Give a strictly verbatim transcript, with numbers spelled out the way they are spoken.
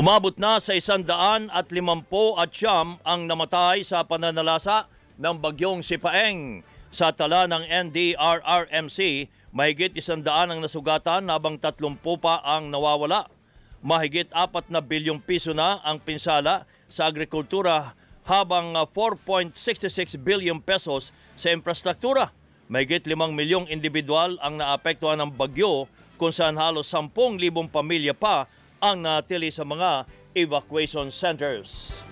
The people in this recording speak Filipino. Umabot na sa isandaan at limampu at siyam ang namatay sa pananalasa ng bagyong Si Paeng. Sa tala ng N D R R M C, mahigit isandaan ang nasugatan habang tatlumpu pa ang nawawala. Mahigit apat na bilyong piso na ang pinsala sa agrikultura habang four point six six bilyong pesos sa infrastruktura. Mahigit limang milyong individual ang naapektuhan ng bagyo kung saan halos sampung libong pamilya pa ang natili sa mga evacuation centers.